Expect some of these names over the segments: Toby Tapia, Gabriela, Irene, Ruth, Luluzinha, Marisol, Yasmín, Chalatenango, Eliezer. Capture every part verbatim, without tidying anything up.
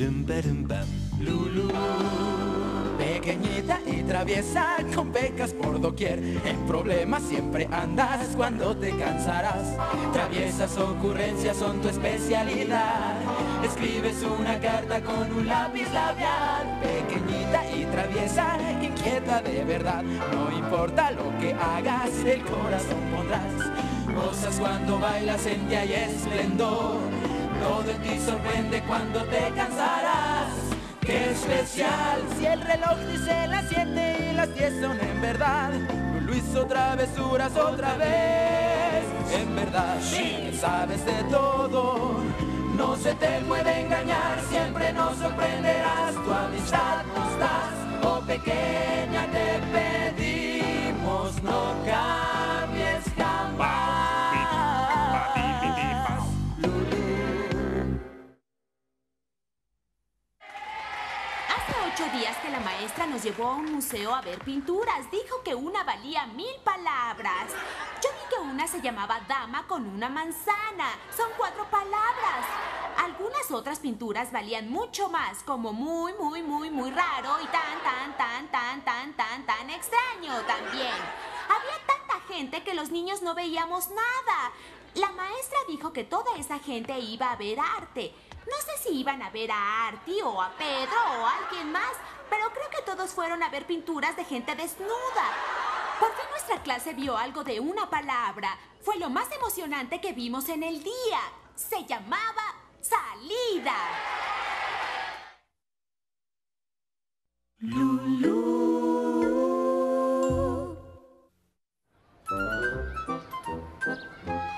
Pirum, perum, bam. Lulu, pequeñita y traviesa, con pecas por doquier, en problemas siempre andas, cuando te cansarás. Traviesas ocurrencias son tu especialidad. Escribes una carta con un lápiz labial. Pequeñita y traviesa, inquieta de verdad, no importa lo que hagas, el corazón pondrás. Gozas cuando bailas, en ti hay esplendor. Todo en ti sorprende cuando te cansarás. ¡Qué especial! Si el reloj dice las siete y las diez son en verdad, Lulu hizo travesuras otra vez. En verdad, sí, sabes de todo, no se te puede engañar, siempre nos sorprenderás. Tu amistad nos das, oh pequeña, te pedimos no cambies jamás. Hace ocho días que la maestra nos llevó a un museo a ver pinturas. Dijo que una valía mil palabras. Yo vi que una se llamaba Dama con una manzana. Son cuatro palabras. Algunas otras pinturas valían mucho más, como muy, muy, muy, muy raro y tan, tan, tan, tan, tan, tan, tan extraño también. Había tanta gente que los niños no veíamos nada. La maestra dijo que toda esa gente iba a ver arte. No sé si iban a ver a Arti o a Pedro o a alguien más, pero creo que todos fueron a ver pinturas de gente desnuda. Por fin nuestra clase vio algo de una palabra. Fue lo más emocionante que vimos en el día. Se llamaba salida. Lulu.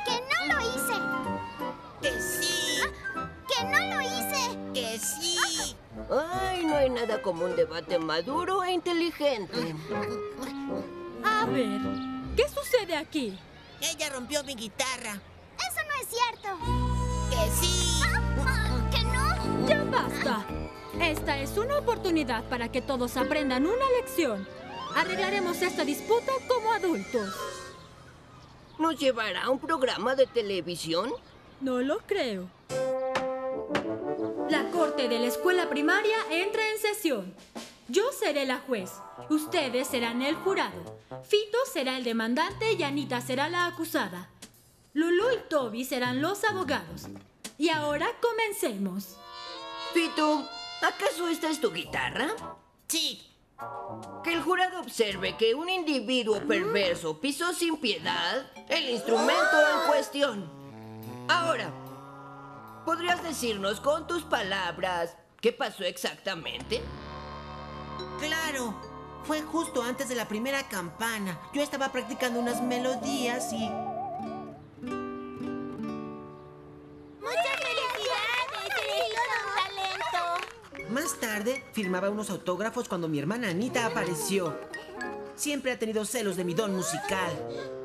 ¡Que no lo hice! ¡Que sí! ¡No lo hice! ¡Que sí! Ay, no hay nada como un debate maduro e inteligente. A ver, ¿qué sucede aquí? Ella rompió mi guitarra. ¡Eso no es cierto! ¡Que sí! ¿Ah? ¿Que no? ¡Ya basta! Esta es una oportunidad para que todos aprendan una lección. Arreglaremos esta disputa como adultos. ¿Nos llevará a un programa de televisión? No lo creo. La corte de la escuela primaria entra en sesión. Yo seré la juez. Ustedes serán el jurado. Fito será el demandante y Anita será la acusada. Lulu y Toby serán los abogados. Y ahora comencemos. Fito, ¿acaso esta es tu guitarra? Sí. Que el jurado observe que un individuo perverso pisó sin piedad el instrumento en cuestión. Ahora, ¿podrías decirnos con tus palabras qué pasó exactamente? Claro, fue justo antes de la primera campana. Yo estaba practicando unas melodías y... ¡Muchas felicidades! ¡Eres todo un talento! Más tarde, firmaba unos autógrafos cuando mi hermana Anita apareció. Siempre ha tenido celos de mi don musical.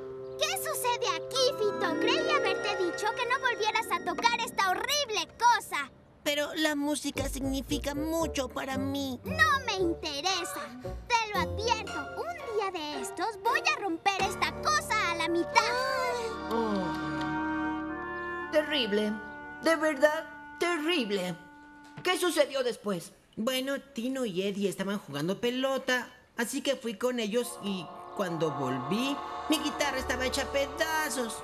De aquí, Fito. Creí haberte dicho que no volvieras a tocar esta horrible cosa. Pero la música significa mucho para mí. No me interesa. Te lo advierto. Un día de estos voy a romper esta cosa a la mitad. Oh. Terrible. De verdad, terrible. ¿Qué sucedió después? Bueno, Tino y Eddie estaban jugando pelota, así que fui con ellos y... cuando volví, mi guitarra estaba hecha pedazos.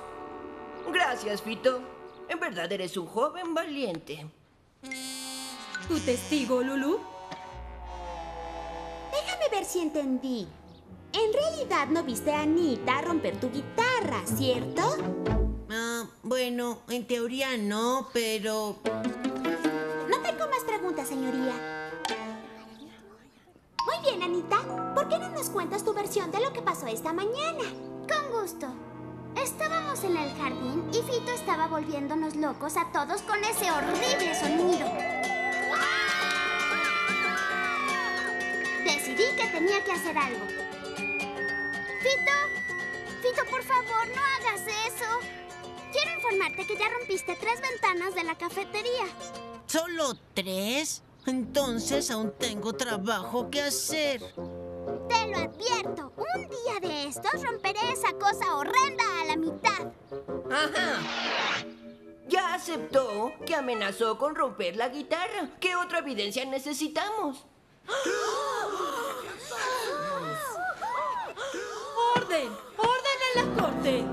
Gracias, Fito. En verdad eres un joven valiente. ¿Tu testigo, Lulu? Déjame ver si entendí. En realidad no viste a Anita romper tu guitarra, ¿cierto? Ah, bueno, en teoría no, pero... No tengo más preguntas, señoría. Muy bien, Anita. ¿Por qué no nos cuentas tu versión de lo que pasó esta mañana? Con gusto. Estábamos en el jardín y Fito estaba volviéndonos locos a todos con ese horrible sonido. Decidí que tenía que hacer algo. Fito, Fito, por favor, no hagas eso. Quiero informarte que ya rompiste tres ventanas de la cafetería. ¿Solo tres? Entonces aún tengo trabajo que hacer. Te lo advierto. Un día de estos romperé esa cosa horrenda a la mitad. Ajá. Ya has aceptó que amenazó con romper la guitarra. ¿Qué otra evidencia necesitamos? ¡Orden! ¡Orden en la corte!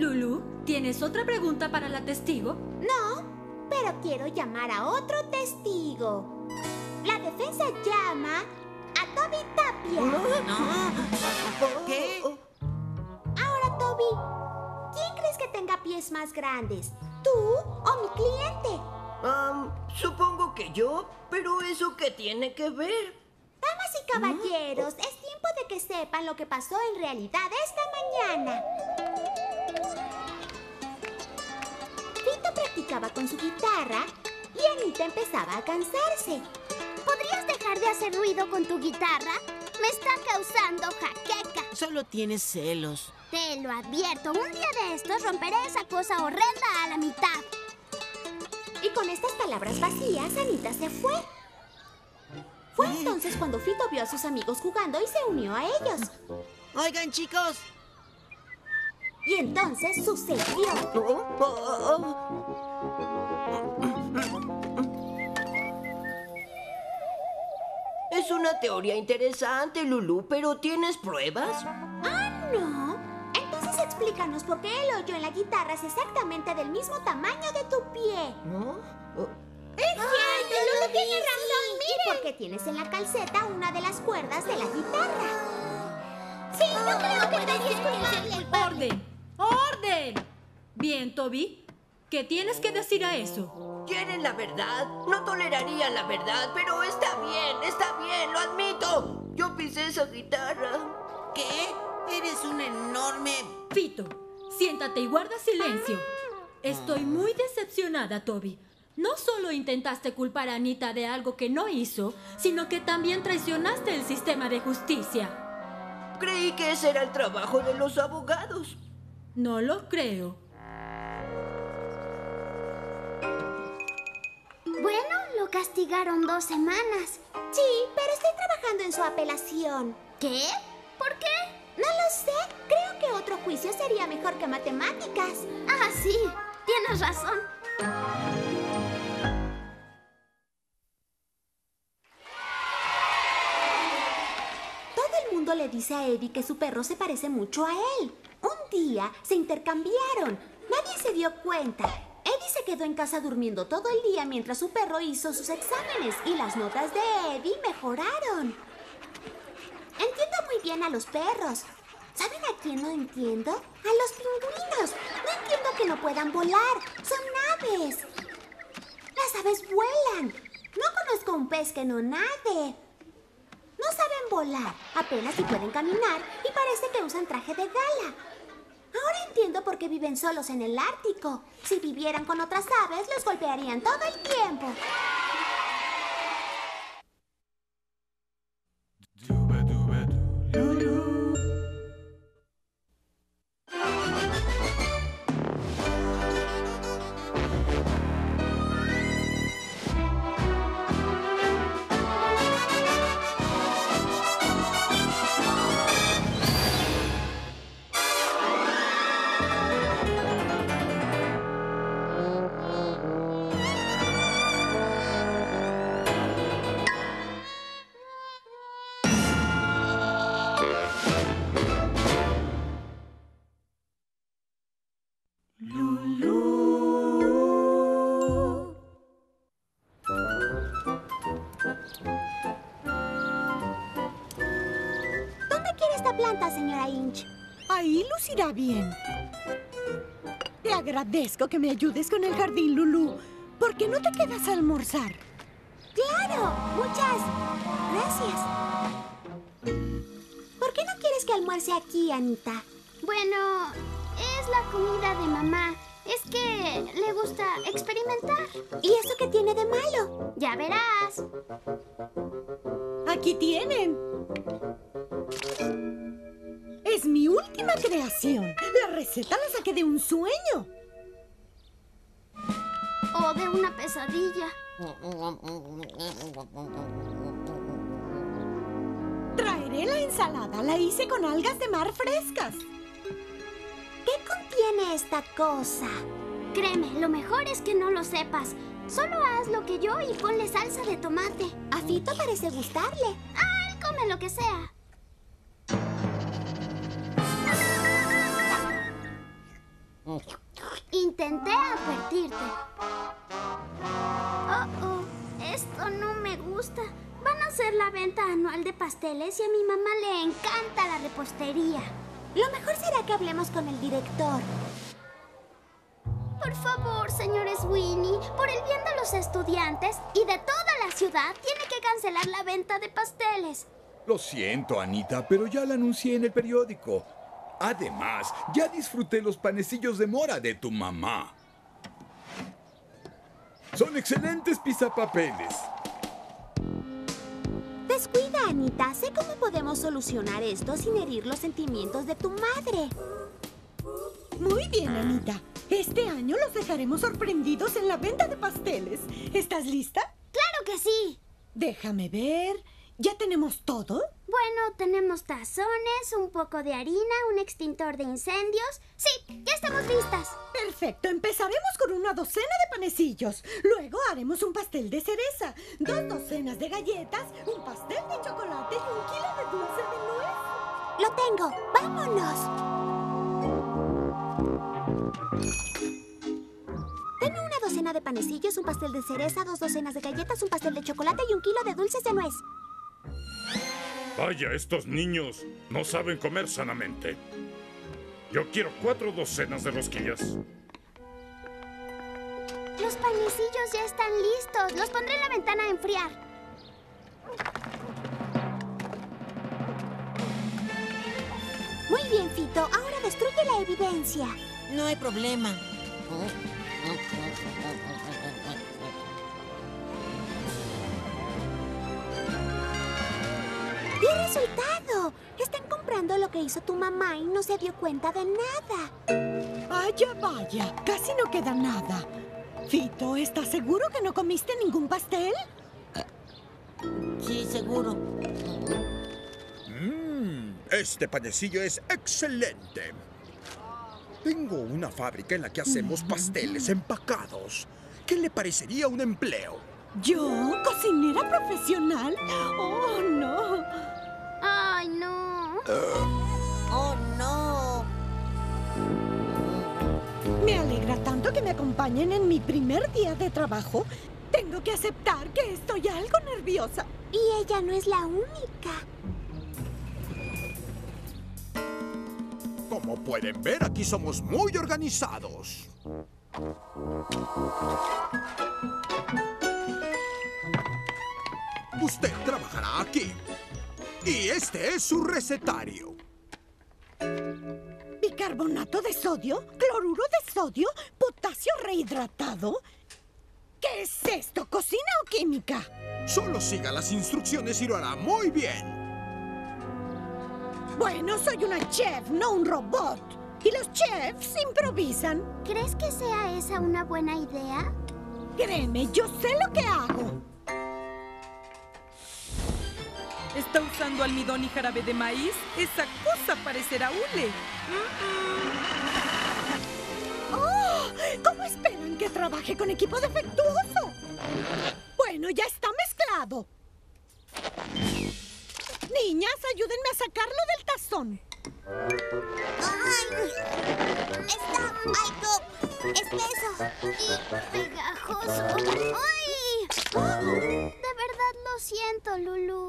Lulu, ¿tienes otra pregunta para la testigo? No, pero quiero llamar a otro testigo. La defensa llama a Toby Tapia. No. ¿Por qué? Ahora, Toby, ¿quién crees que tenga pies más grandes? ¿Tú o mi cliente? Um, supongo que yo, pero ¿eso qué tiene que ver? Damas y caballeros, ¿no? Es tiempo de que sepan lo que pasó en realidad esta mañana. Fito practicaba con su guitarra y Anita empezaba a cansarse. ¿Podrías dejar de hacer ruido con tu guitarra? Me está causando jaqueca. Solo tienes celos. Te lo advierto, un día de estos romperé esa cosa horrenda a la mitad. Y con estas palabras vacías, Anita se fue. Fue entonces cuando Fito vio a sus amigos jugando y se unió a ellos. Oigan, chicos. Y entonces sucedió. Oh, oh, oh. Es una teoría interesante, Lulu, pero ¿tienes pruebas? ¡Ah, no! Entonces explícanos por qué el hoyo en la guitarra es exactamente del mismo tamaño de tu pie. ¿No? Oh. ¡Es cierto! ¡Lulu tiene razón! ¡Miren! ¿Y por qué tienes en la calceta una de las cuerdas de la guitarra? ¡Sí! ¡No creo que nadie es culpable! ¡Orden! ¡Orden! Bien, Toby. ¿Qué tienes que decir a eso? ¿Quieren la verdad? No toleraría la verdad, pero está bien, está bien, lo admito. Yo pisé esa guitarra. ¿Qué? Eres un enorme... Fito, siéntate y guarda silencio. Estoy muy decepcionada, Toby. No solo intentaste culpar a Anita de algo que no hizo, sino que también traicionaste el sistema de justicia. Creí que ese era el trabajo de los abogados. No lo creo. Bueno, lo castigaron dos semanas. Sí, pero estoy trabajando en su apelación. ¿Qué? ¿Por qué? No lo sé. Creo que otro juicio sería mejor que matemáticas. Ah, sí. Tienes razón. Le dice a Eddie que su perro se parece mucho a él. Un día se intercambiaron. Nadie se dio cuenta. Eddie se quedó en casa durmiendo todo el día mientras su perro hizo sus exámenes y las notas de Eddie mejoraron. Entiendo muy bien a los perros. ¿Saben a quién no entiendo? A los pingüinos. No entiendo que no puedan volar. Son aves. Las aves vuelan. No conozco un pez que no nade. No saben volar, apenas si pueden caminar y parece que usan traje de gala. Ahora entiendo por qué viven solos en el Ártico. Si vivieran con otras aves, los golpearían todo el tiempo. Señora Inch. Ahí lucirá bien. Te agradezco que me ayudes con el jardín, Lulu. ¿Por qué no te quedas a almorzar? ¡Claro! ¡Muchas gracias! ¿Por qué no quieres que almuerce aquí, Anita? Bueno, es la comida de mamá. Es que le gusta experimentar. ¿Y eso qué tiene de malo? Ya verás. Aquí tienen. Es mi última creación. La receta la saqué de un sueño. O de una pesadilla. Traeré la ensalada. La hice con algas de mar frescas. ¿Qué tiene esta cosa? Créeme, lo mejor es que no lo sepas. Solo haz lo que yo y ponle salsa de tomate. A Fito parece gustarle. Ah, él come lo que sea. Intenté advertirte. Oh, oh, esto no me gusta. Van a hacer la venta anual de pasteles y a mi mamá le encanta la repostería. Lo mejor será que hablemos con el director. Por favor, señores Winnie, por el bien de los estudiantes y de toda la ciudad, tiene que cancelar la venta de pasteles. Lo siento, Anita, pero ya la anuncié en el periódico. Además, ya disfruté los panecillos de mora de tu mamá. Son excelentes pizapapeles. Descuida, Anita. Sé cómo podemos solucionar esto sin herir los sentimientos de tu madre. Muy bien, Anita. Este año los dejaremos sorprendidos en la venta de pasteles. ¿Estás lista? ¡Claro que sí! Déjame ver... ¿Ya tenemos todo? Bueno, tenemos tazones, un poco de harina, un extintor de incendios... ¡Sí! ¡Ya estamos listas! ¡Perfecto! Empezaremos con una docena de panecillos. Luego haremos un pastel de cereza, dos docenas de galletas, un pastel de chocolate y un kilo de dulce de nuez. ¡Lo tengo! ¡Vámonos! Dame una docena de panecillos, un pastel de cereza, dos docenas de galletas, un pastel de chocolate y un kilo de dulces de nuez. Vaya, estos niños no saben comer sanamente. Yo quiero cuatro docenas de rosquillas. Los panecillos ya están listos. Los pondré en la ventana a enfriar. Muy bien, Fito. Ahora destruye la evidencia. No hay problema. ¡Qué resultado! Están comprando lo que hizo tu mamá y no se dio cuenta de nada. Vaya, vaya. Casi no queda nada. Fito, ¿estás seguro que no comiste ningún pastel? Sí, seguro. Mmm, este panecillo es excelente. Tengo una fábrica en la que hacemos pasteles empacados. ¿Qué le parecería un empleo? ¿Yo? ¿Cocinera profesional? ¡Oh, no! ¡Ay, no! Uh. ¡Oh, no! Me alegra tanto que me acompañen en mi primer día de trabajo. Tengo que aceptar que estoy algo nerviosa. Y ella no es la única. Como pueden ver, aquí somos muy organizados. Usted trabajará aquí. Y este es su recetario. Bicarbonato de sodio, cloruro de sodio, potasio rehidratado. ¿Qué es esto? ¿Cocina o química? Solo siga las instrucciones y lo hará muy bien. Bueno, soy una chef, no un robot. Y los chefs improvisan. ¿Crees que sea esa una buena idea? Créeme, yo sé lo que hago. ¿Está usando almidón y jarabe de maíz? Esa cosa parecerá hule. ¡Oh! ¿Cómo esperan que trabaje con equipo defectuoso? Bueno, ya está mezclado. Niñas, ayúdenme a sacarlo del tazón. ¡Ay! Está algo espeso y pegajoso. ¡Ay! De verdad lo siento, Lulu.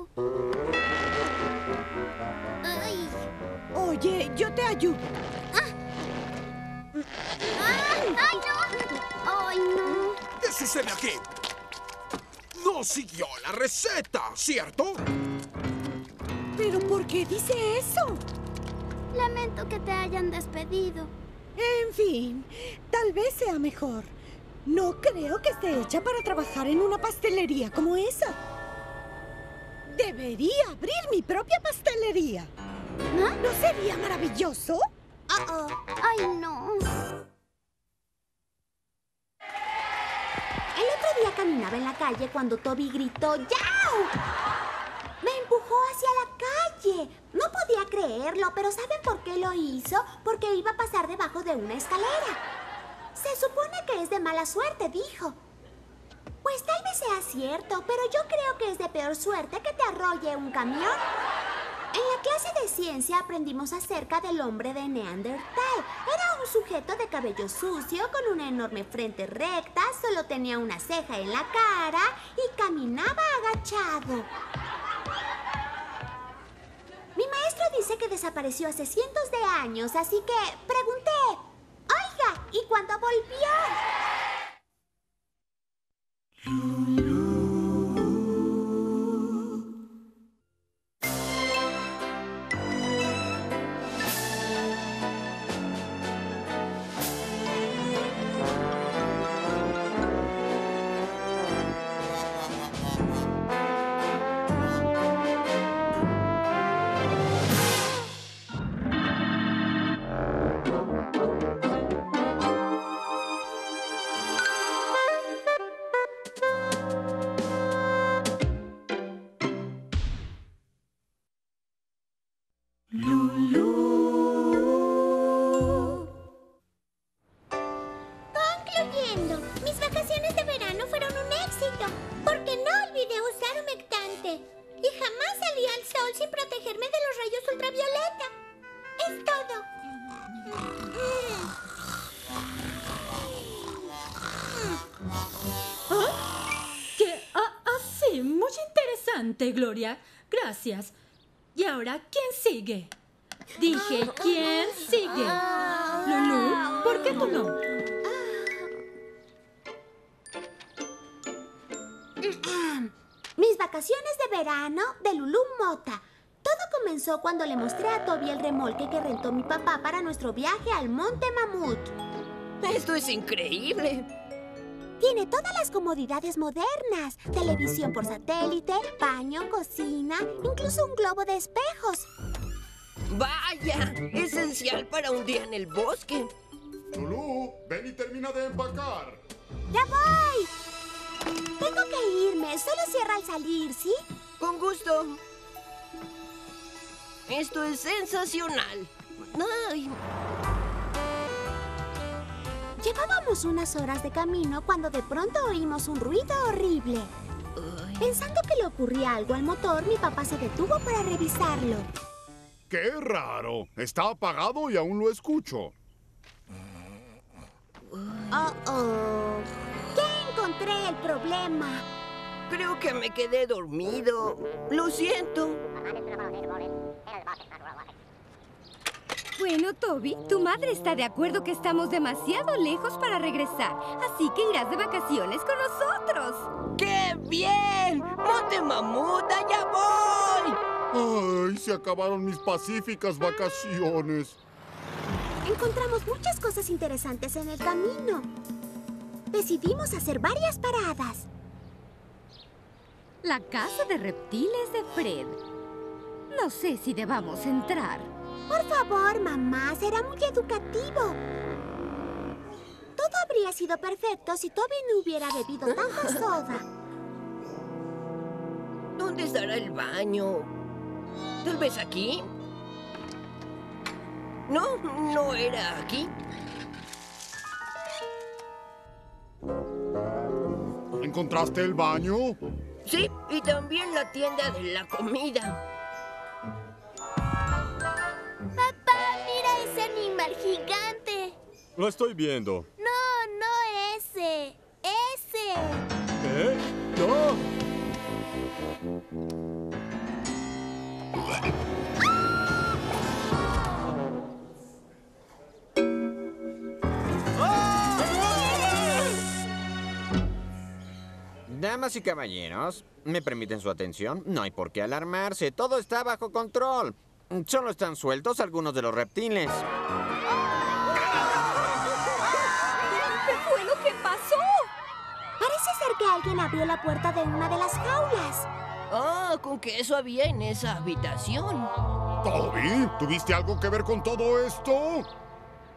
¡Ay! Oye, yo te ayudo. Ah. ¡Ay, ay, no! ¡Ay, no! ¿Qué sucede aquí? No siguió la receta, ¿cierto? ¿Pero por qué dice eso? Lamento que te hayan despedido. En fin, tal vez sea mejor. No creo que esté hecha para trabajar en una pastelería como esa. Debería abrir mi propia pastelería. ¿Ah? ¿No sería maravilloso? Uh-oh. Ay, no. El otro día caminaba en la calle cuando Toby gritó ¡Yau! Me empujó hacia la calle. Oye, no podía creerlo, pero ¿saben por qué lo hizo? Porque iba a pasar debajo de una escalera. Se supone que es de mala suerte, dijo. Pues tal vez sea cierto, pero yo creo que es de peor suerte que te arrolle un camión. En la clase de ciencia aprendimos acerca del hombre de Neandertal. Era un sujeto de cabello sucio, con una enorme frente recta, solo tenía una ceja en la cara y caminaba agachado. Mi maestro dice que desapareció hace cientos de años, así que pregunté, oiga, ¿y cuándo volvió? Lulú. Concluyendo, mis vacaciones de verano fueron un éxito, porque no olvidé usar humectante y jamás salí al sol sin protegerme de los rayos ultravioleta. Es todo. ¿Ah? ¿Qué? Ah, ah, sí, muy interesante, Gloria. Gracias. Y ahora, ¿quién sigue? Dije, ¿quién sigue? Lulú, ¿por qué tú no? Mis vacaciones de verano de Lulú Mota. Todo comenzó cuando le mostré a Toby el remolque que rentó mi papá para nuestro viaje al Monte Mamut. ¡Esto es increíble! Tiene todas las comodidades modernas. Televisión por satélite, baño, cocina, incluso un globo de espejos. ¡Vaya! Esencial para un día en el bosque. Lulú, ven y termina de empacar. ¡Ya voy! Tengo que irme. Solo cierra al salir, ¿sí? Con gusto. Esto es sensacional. ¡Ay! Llevábamos unas horas de camino cuando de pronto oímos un ruido horrible. Uy. Pensando que le ocurría algo al motor, mi papá se detuvo para revisarlo. ¡Qué raro! Está apagado y aún lo escucho. Oh, oh. Ya encontré el problema. Creo que me quedé dormido. Lo siento. Bueno, Toby, tu madre está de acuerdo que estamos demasiado lejos para regresar, así que irás de vacaciones con nosotros. ¡Qué bien! ¡Monte Mamut, allá voy! ¡Ay, se acabaron mis pacíficas vacaciones! Encontramos muchas cosas interesantes en el camino. Decidimos hacer varias paradas. La casa de reptiles de Fred. No sé si debamos entrar. Por favor, mamá, será muy educativo. Todo habría sido perfecto si Toby no hubiera bebido tanta soda. ¿Dónde estará el baño? ¿Tal vez aquí? No, no era aquí. ¿Encontraste el baño? Sí, y también la tienda de la comida. Gigante. Lo estoy viendo. No, no ese. Ese. ¿Eh? No. ¡Ah! ¡Ah! Damas y caballeros, ¿me permiten su atención? No hay por qué alarmarse. Todo está bajo control. Solo están sueltos algunos de los reptiles. Que alguien abrió la puerta de una de las jaulas. Ah, con que eso había en esa habitación. Toby, ¿tuviste algo que ver con todo esto?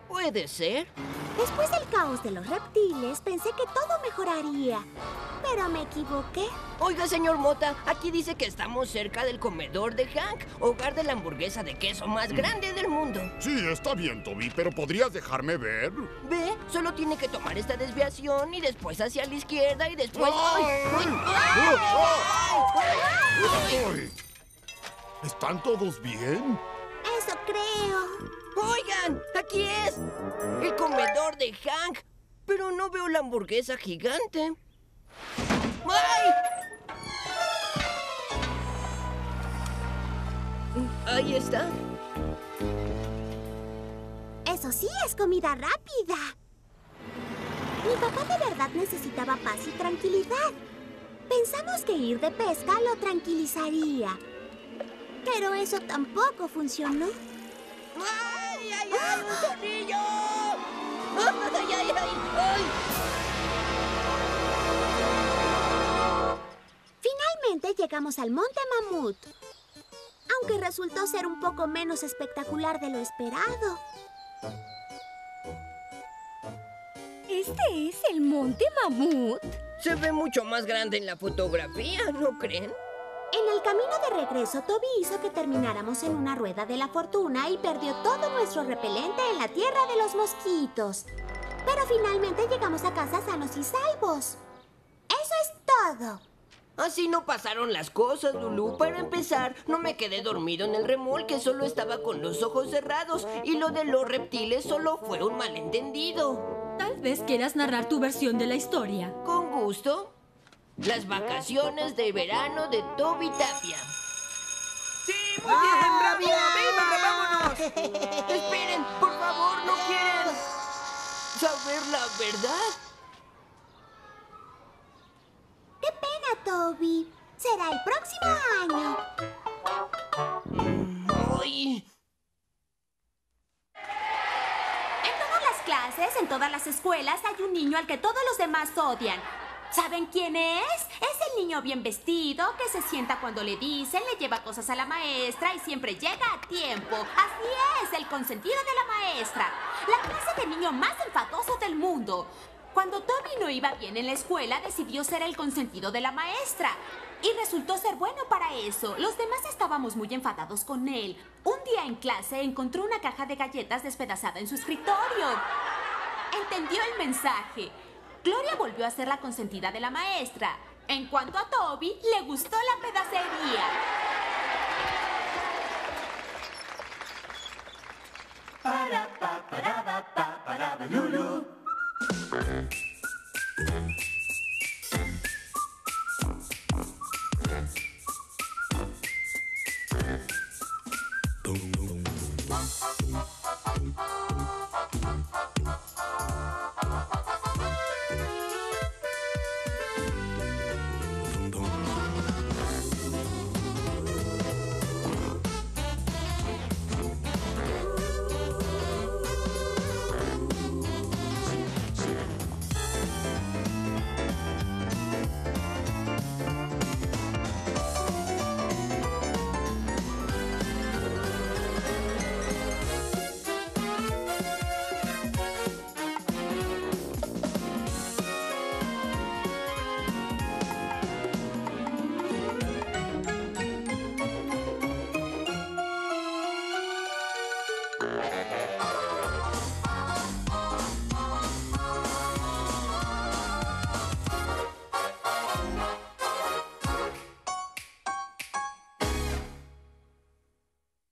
Puede ser. Después del caos de los reptiles, pensé que todo mejoraría. pero me equivoqué. Oiga, señor Mota, aquí dice que estamos cerca del comedor de Hank, hogar de la hamburguesa de queso más grande del mundo. Sí, está bien, Toby, pero ¿podrías dejarme ver? Ve, solo tiene que tomar esta desviación y después hacia la izquierda y después... ¡Ay! ¡Ay! ¡Ay! ¡Ay! ¡Ay! ¿Están todos bien? Eso creo. Oigan, aquí es el comedor de Hank, pero no veo la hamburguesa gigante. ¡Ay! Ahí está. Eso sí es comida rápida. Mi papá de verdad necesitaba paz y tranquilidad. Pensamos que ir de pesca lo tranquilizaría. Pero eso tampoco funcionó. ¡Ay, ay, ay! ¡Un tornillo! ¡Ay, ay, ay! ¡Ay! Finalmente llegamos al Monte Mamut. Aunque resultó ser un poco menos espectacular de lo esperado. ¿Este es el Monte Mamut? Se ve mucho más grande en la fotografía, ¿no creen? En el camino de regreso, Toby hizo que termináramos en una rueda de la fortuna y perdió todo nuestro repelente en la tierra de los mosquitos. Pero finalmente llegamos a casa sanos y salvos. ¡Eso es todo! Así no pasaron las cosas, Lulu. Para empezar, no me quedé dormido en el remolque, solo estaba con los ojos cerrados. Y lo de los reptiles solo fue un malentendido. Tal vez quieras narrar tu versión de la historia. Con gusto. Las vacaciones de verano de Toby Tapia. ¡Sí, muy bien! ¡Bravo! ¡Venga, vámonos! ¡Esperen! ¡Por favor, no quieren saber la verdad! ¡Qué pena, Toby! Será el próximo año. ¡Ay! En todas las clases, en todas las escuelas, hay un niño al que todos los demás odian. ¿Saben quién es? Es el niño bien vestido que se sienta cuando le dicen, le lleva cosas a la maestra y siempre llega a tiempo. Así es, el consentido de la maestra. La clase de niño más enfadoso del mundo. Cuando Toby no iba bien en la escuela, decidió ser el consentido de la maestra. Y resultó ser bueno para eso. Los demás estábamos muy enfadados con él. Un día en clase encontró una caja de galletas despedazada en su escritorio. Entendió el mensaje. Gloria volvió a ser la consentida de la maestra. En cuanto a Toby, le gustó la pedacería. Para pa para ba, pa para ba, Lulu. All right.